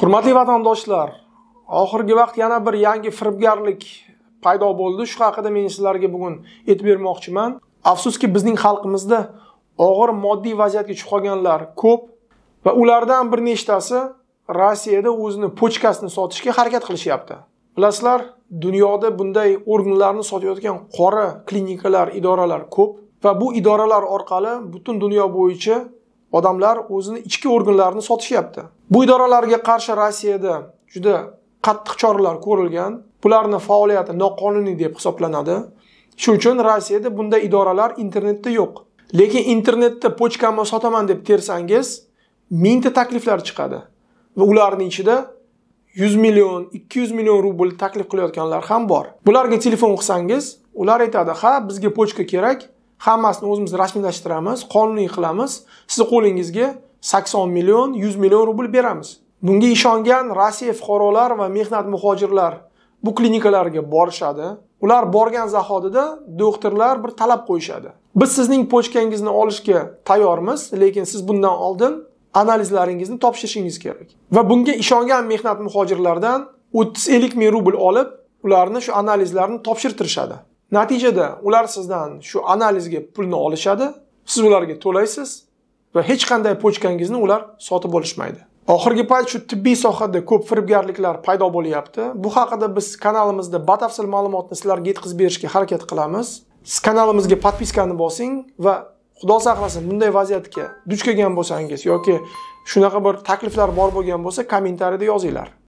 Hurmatli vatandoshlar, oxirgi vaqt yana bir yangi firibgarlik paydo bo'ldi. Shu haqida men sizlarga bugun aytib bermoqchiman. Afsuski bizning xalqimizda og'ir moddiy vaziyatga tushib qolganlar ko'p va ulardan bir nechtasi Rossiyada o'zini pochkasini sotishga harakat qilishyapti. Bilasizlar, dunyoda bunday organlarni sotayotgan qora klinikalar, idoralar ko'p va bu idoralar orqali butun dunyo bo'yicha odamlar o'zini ichki organlarini sotishyapti. Bu idoralarga qarshi Rossiyada juda qattiq choralar ko'rilgan. Bularning faoliyati noqonuniy deb hisoblanadi. Shuning uchun Rossiyada bunday idoralar internetda yo'q. Lekin internetda pochkamni sotaman deb tersangiz, 1000 ta takliflar chiqadi va ularning ichida 100 million, 200 million rubl taklif qilayotganlar ham bor. Bularga telefon qilsangiz, ular aytadi: "Ha, bizga pochka kerak. Hammasini o'zimiz rasmiylashtiramiz, qonuniy qilamiz. Siz qo'lingizga 80 million, 100 million rubl beramiz." Bunga ishongan Rossiya fuqarolar va mehnat muhojirlar bu klinikalarga borishadi. Ular borgan zahodida doktorlar bir talab qo'yishadi: "Biz sizning pochkangizni olishga tayyormiz, lekin siz bundan oldin analizlaringizni topshirishingiz kerak." Va bunga ishongan mehnat muhojirlardan 30-50 ming rubl olib, ularni shu analizlarni topshirtirishadi. Natijada ular sizdan shu analizga pulni olishadi, siz ularga to'laysiz va hech qanday pochkangizni ular sotib olishmaydi. Oxirgi payt shu tibbiy sohada ko'p firibgarliklar paydo bo'lyapti. Bu haqida biz kanalimizda batafsil ma'lumotni sizlarga yetkazib berishga harakat qilamiz. Siz kanalimizga podpiskani bosing va xudo saqlasin bunday vaziyatga duch kelgan bo'lsangiz yoki shunaqa bir takliflar bor bo'lgan bo'lsa, kommentariyada yozinglar.